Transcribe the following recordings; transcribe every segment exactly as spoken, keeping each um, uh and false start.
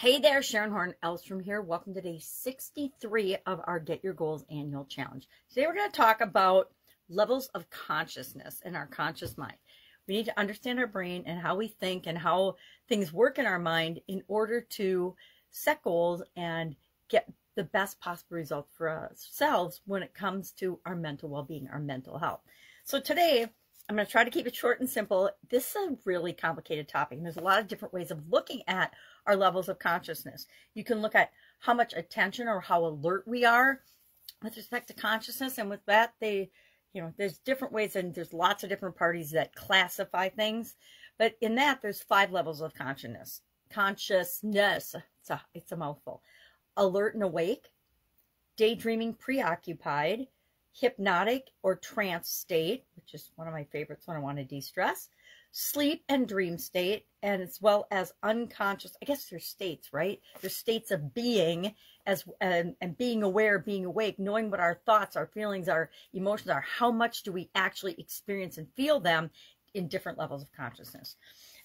Hey there, Sharon Horn-Ellstrom here. Welcome to day sixty-three of our Get Your Goals Annual Challenge. Today we're going to talk about levels of consciousness in our conscious mind. We need to understand our brain and how we think and how things work in our mind in order to set goals and get the best possible result for ourselves when it comes to our mental well-being, our mental health. So today, I'm going to try to keep it short and simple. This is a really complicated topic. There's a lot of different ways of looking at our levels of consciousness. You can look at how much attention or how alert we are with respect to consciousness. And with that, they, you know, there's different ways and there's lots of different parties that classify things. But in that, there's five levels of consciousness. Consciousness, it's a, it's a mouthful. Alert and awake, daydreaming, preoccupied, hypnotic or trance state, which is one of my favorites when I want to de-stress, sleep and dream state, and as well as unconscious. I guess there's states, right? There's states of being as and, and being aware, being awake, knowing what our thoughts, our feelings, our emotions are. How much do we actually experience and feel them in different levels of consciousness?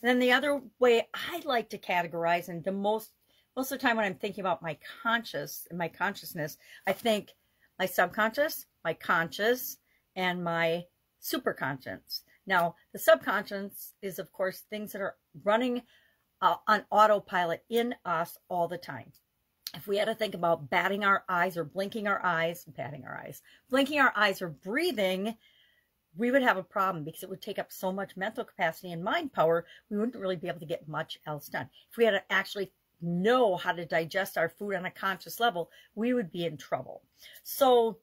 And then the other way I like to categorize, and the most most of the time when I'm thinking about my conscious, my consciousness, I think my subconscious, my conscious, and my superconscious. Now, the subconscious is, of course, things that are running uh, on autopilot in us all the time. If we had to think about batting our eyes or blinking our eyes, batting our eyes, blinking our eyes or breathing, we would have a problem because it would take up so much mental capacity and mind power, we wouldn't really be able to get much else done. If we had to actually know how to digest our food on a conscious level, we would be in trouble. So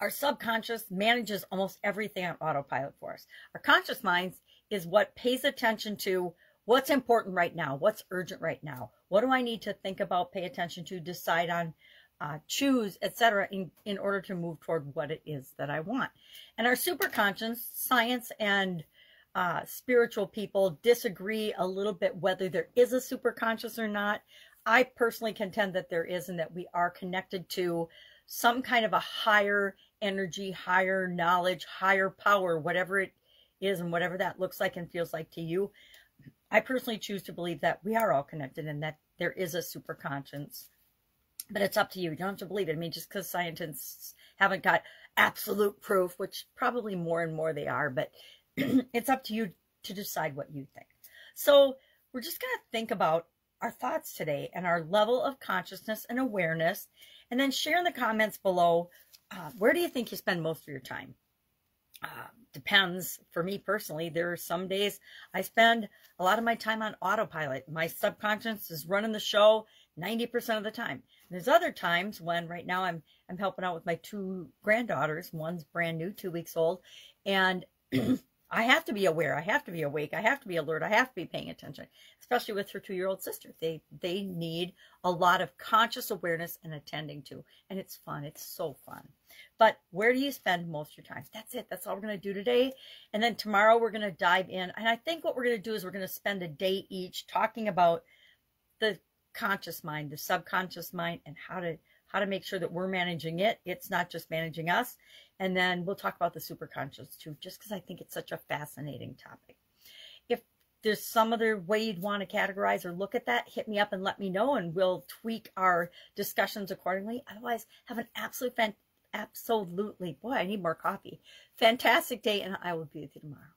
our subconscious manages almost everything on autopilot for us. Our conscious mind is what pays attention to what's important right now, what's urgent right now, what do I need to think about, pay attention to, decide on, uh, choose, et cetera, in, in order to move toward what it is that I want. And our superconscious, science and uh, spiritual people disagree a little bit whether there is a superconscious or not. I personally contend that there is and that we are connected to some kind of a higher energy, higher knowledge, higher power, whatever it is and whatever that looks like and feels like to you. I personally choose to believe that we are all connected and that there is a superconscious, but it's up to you. You don't have to believe it. I mean, just because scientists haven't got absolute proof, which probably more and more they are, but it's up to you to decide what you think. So we're just going to think about our thoughts today and our level of consciousness and awareness, and then share in the comments below, uh, where do you think you spend most of your time? Uh, depends. For me personally, there are some days I spend a lot of my time on autopilot. My subconscious is running the show ninety percent of the time. And there's other times when right now I'm, I'm helping out with my two granddaughters. One's brand new, two weeks old. And I have to be aware. I have to be awake. I have to be alert. I have to be paying attention, especially with her two-year-old sister. They they need a lot of conscious awareness and attending to, and it's fun. It's so fun. But where do you spend most of your time? That's it. That's all we're going to do today. And then tomorrow we're going to dive in. And I think what we're going to do is we're going to spend a day each talking about the conscious mind, the subconscious mind, and how to how to make sure that we're managing it. It's not just managing us. And then we'll talk about the superconscious too, just because I think it's such a fascinating topic. If there's some other way you'd want to categorize or look at that, hit me up and let me know, and we'll tweak our discussions accordingly. Otherwise, have an absolute, fan absolutely, boy, I need more coffee. Fantastic day, and I will be with you tomorrow.